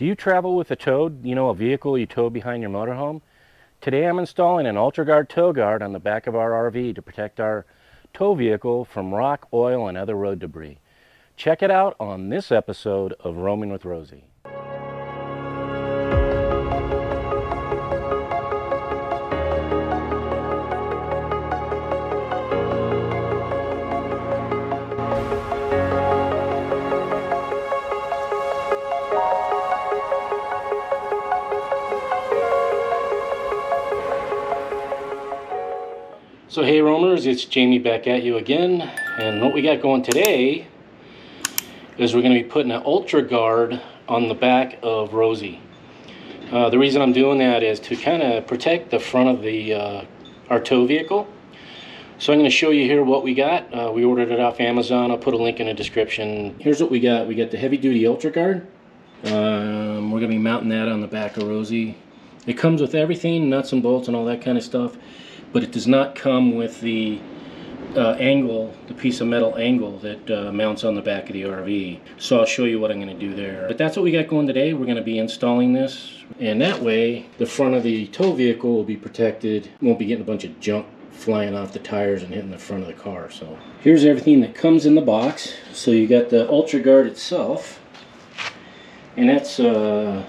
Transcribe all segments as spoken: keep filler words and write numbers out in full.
Do you travel with a towed, you know, a vehicle you tow behind your motorhome? Today I'm installing an UltraGuard tow guard on the back of our R V to protect our tow vehicle from rock, oil, and other road debris. Check it out on this episode of Roaming with Rosie. So hey roamers, it's Jamie back at you again, and what we got going today is we're going to be putting an UltraGuard on the back of Rosie. Uh, the reason I'm doing that is to kind of protect the front of the uh, our tow vehicle. So I'm going to show you here what we got. Uh, we ordered it off Amazon. I'll put a link in the description. Here's what we got. We got the heavy duty UltraGuard. Um, we're going to be mounting that on the back of Rosie. It comes with everything, nuts and bolts and all that kind of stuff. But it does not come with the uh, angle, the piece of metal angle that uh, mounts on the back of the R V. So I'll show you what I'm going to do there. But that's what we got going today. We're going to be installing this, and that way the front of the tow vehicle will be protected. Won't be getting a bunch of junk flying off the tires and hitting the front of the car. So here's everything that comes in the box. So you got the UltraGuard itself, and that's uh,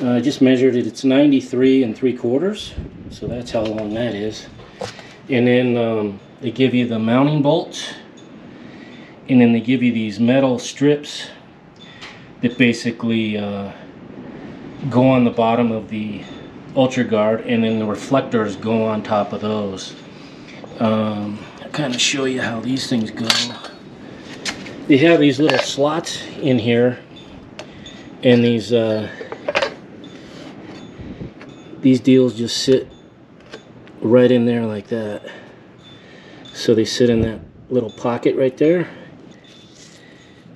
I uh, just measured it. It's ninety-three and three quarters, so that's how long that is. And then um, they give you the mounting bolts, and then they give you these metal strips that basically uh, go on the bottom of the UltraGuard, and then the reflectors go on top of those. Um, I'll kind of show you how these things go. They have these little slots in here, and these. Uh, These deals just sit right in there like that. So they sit in that little pocket right there.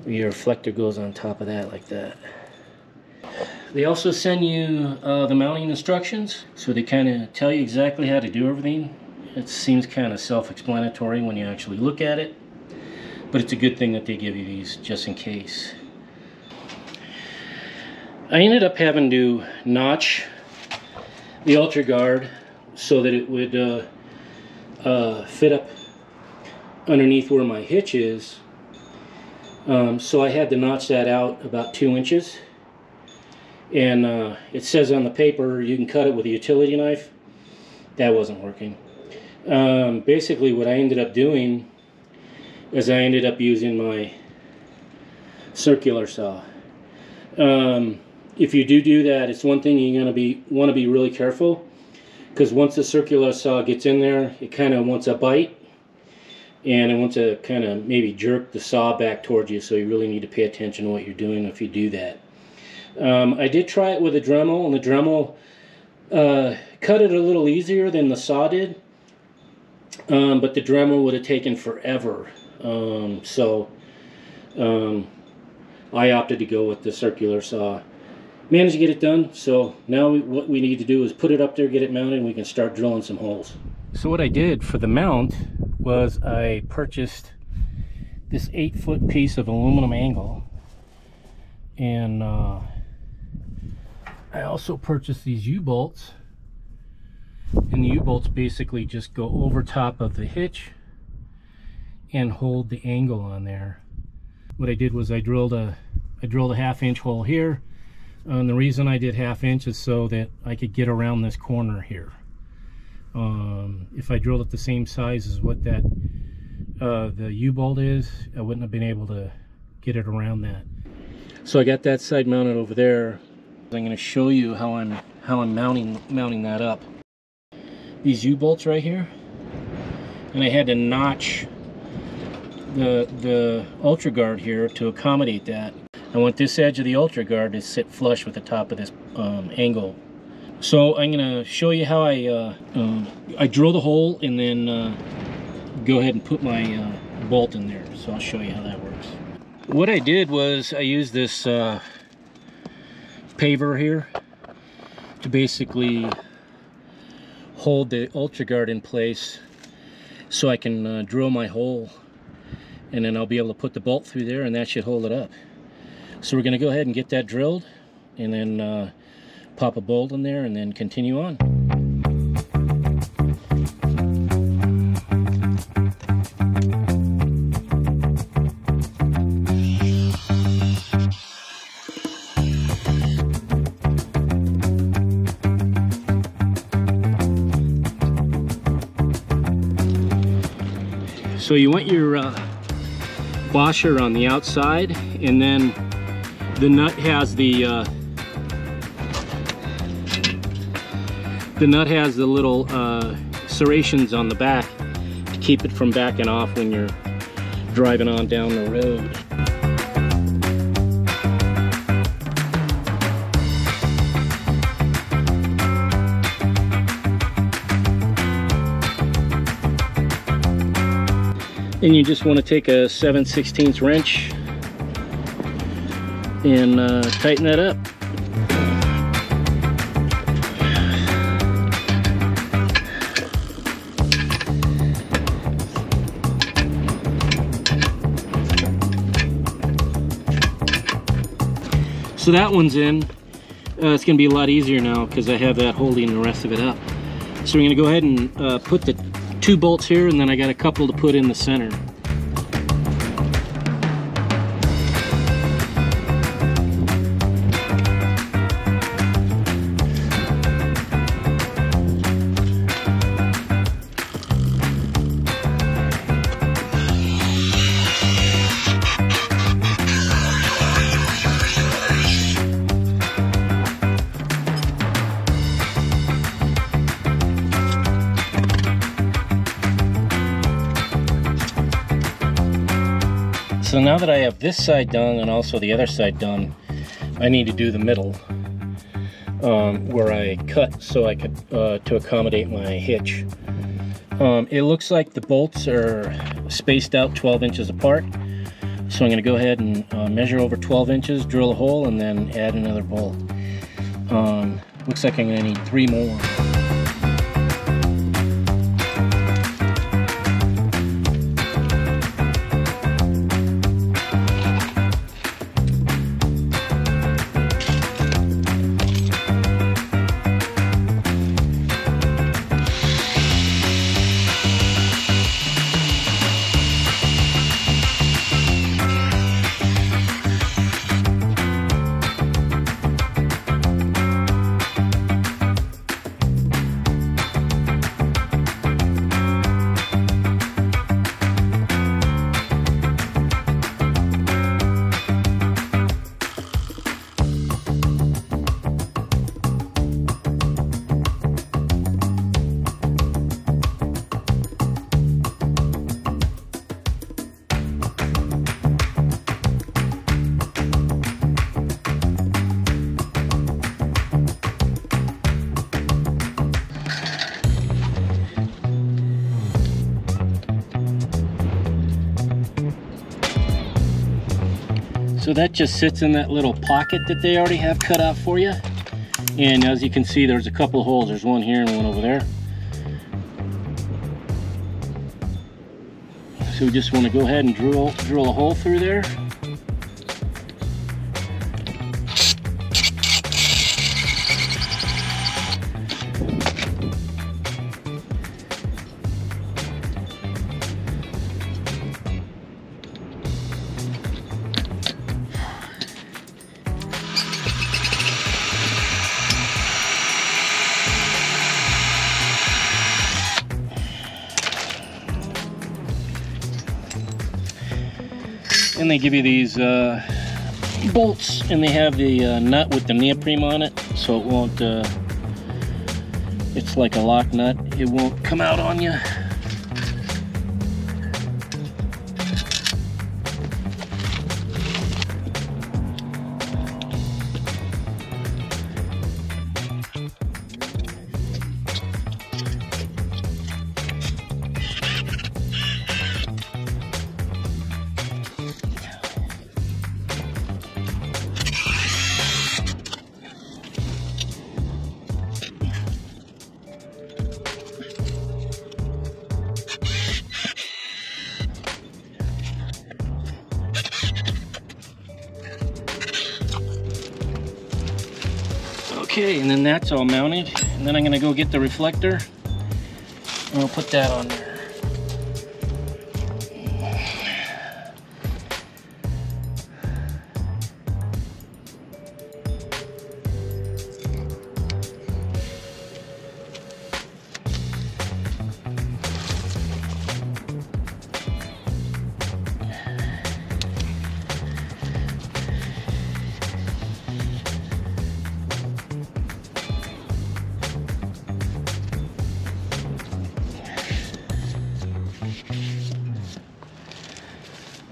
Your reflector goes on top of that like that. They also send you uh, the mounting instructions. So they kind of tell you exactly how to do everything. It seems kind of self-explanatory when you actually look at it. But it's a good thing that they give you these just in case. I ended up having to notch the UltraGuard so that it would uh, uh, fit up underneath where my hitch is. Um, so I had to notch that out about two inches. And uh, it says on the paper you can cut it with a utility knife. That wasn't working. Um, basically what I ended up doing is I ended up using my circular saw. Um, If you do do that, it's one thing you're going to be want to be really careful, because once the circular saw gets in there, it kind of wants a bite, and it wants to kind of maybe jerk the saw back towards you, so you really need to pay attention to what you're doing if you do that. Um, I did try it with a Dremel, and the Dremel uh, cut it a little easier than the saw did, um, but the Dremel would have taken forever, um, so um, I opted to go with the circular saw. Managed to get it done, so now we, what we need to do is put it up there, get it mounted, and we can start drilling some holes. So what I did for the mount was I purchased this eight foot piece of aluminum angle, and uh, I also purchased these U-bolts, and the U-bolts basically just go over top of the hitch and hold the angle on there. What I did was I drilled a, I drilled a half inch hole here. And the reason I did half inch is so that I could get around this corner here. Um, if I drilled it the same size as what that uh, the U-bolt is, I wouldn't have been able to get it around that. So I got that side mounted over there. I'm going to show you how I'm how I'm mounting mounting that up. These U-bolts right here, and I had to notch the the UltraGuard here to accommodate that. I want this edge of the UltraGuard to sit flush with the top of this um, angle. So I'm going to show you how I uh, um, I drill the hole, and then uh, go ahead and put my uh, bolt in there. So I'll show you how that works. What I did was I used this uh, paver here to basically hold the UltraGuard in place so I can uh, drill my hole, and then I'll be able to put the bolt through there, and that should hold it up. So we're going to go ahead and get that drilled, and then uh, pop a bolt in there, and then continue on. So you want your uh, washer on the outside, and then the nut has the uh, the nut has the little uh, serrations on the back to keep it from backing off when you're driving on down the road. And you just want to take a seven sixteenths wrench and uh, tighten that up. So that one's in. Uh, it's going to be a lot easier now because I have that holding the rest of it up. So we're going to go ahead and uh, put the two bolts here, and then I got a couple to put in the center. So now that I have this side done and also the other side done, I need to do the middle um, where I cut so I could uh, to accommodate my hitch. Um, it looks like the bolts are spaced out twelve inches apart, so I'm going to go ahead and uh, measure over twelve inches, drill a hole, and then add another bolt. Um, looks like I'm going to need three more. So that just sits in that little pocket that they already have cut out for you. And as you can see, there's a couple of holes. There's one here and one over there. So we just want to go ahead and drill, drill a hole through there. And they give you these uh, bolts, and they have the uh, nut with the neoprene on it, so it won't, uh, it's like a lock nut, it won't come out on you. Okay, and then that's all mounted. And then I'm gonna go get the reflector and I'll put that on there.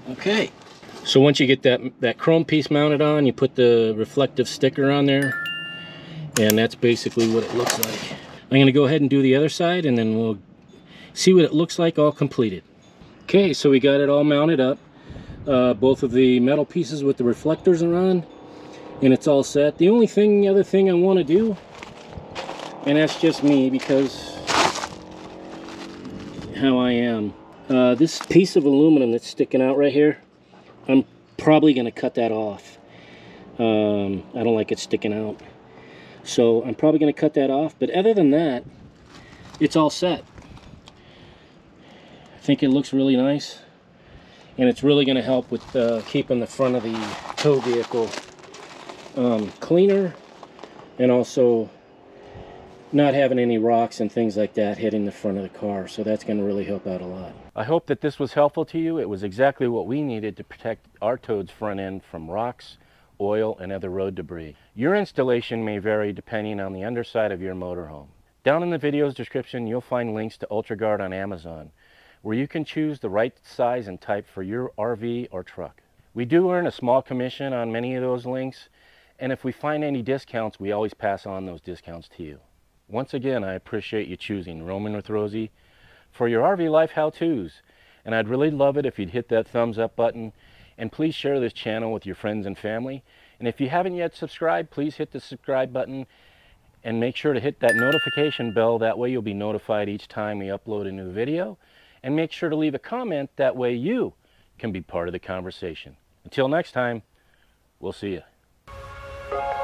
Okay, so once you get that that chrome piece mounted on, you put the reflective sticker on there, and that's basically what it looks like. I'm gonna go ahead and do the other side, and then we'll see what it looks like all completed. Okay, so we got it all mounted up. Uh, both of the metal pieces with the reflectors are on, and it's all set. The only thing, the other thing I want to do, and that's just me because how I am. Uh, this piece of aluminum that's sticking out right here, I'm probably going to cut that off. Um, I don't like it sticking out. So I'm probably going to cut that off. But other than that, it's all set. I think it looks really nice. And it's really going to help with uh, keeping the front of the tow vehicle um, cleaner. And also not having any rocks and things like that hitting the front of the car, so that's going to really help out a lot. I hope that this was helpful to you. It was exactly what we needed to protect our Toad's front end from rocks, oil, and other road debris. Your installation may vary depending on the underside of your motorhome. Down in the video's description, you'll find links to UltraGuard on Amazon, where you can choose the right size and type for your R V or truck. We do earn a small commission on many of those links, and if we find any discounts, we always pass on those discounts to you. Once again, I appreciate you choosing Roaming with Rosie for your R V life how-tos, and I'd really love it if you'd hit that thumbs up button, and please share this channel with your friends and family. And if you haven't yet subscribed, please hit the subscribe button and make sure to hit that notification bell. That way you'll be notified each time we upload a new video, and make sure to leave a comment. That way you can be part of the conversation. Until next time, we'll see you.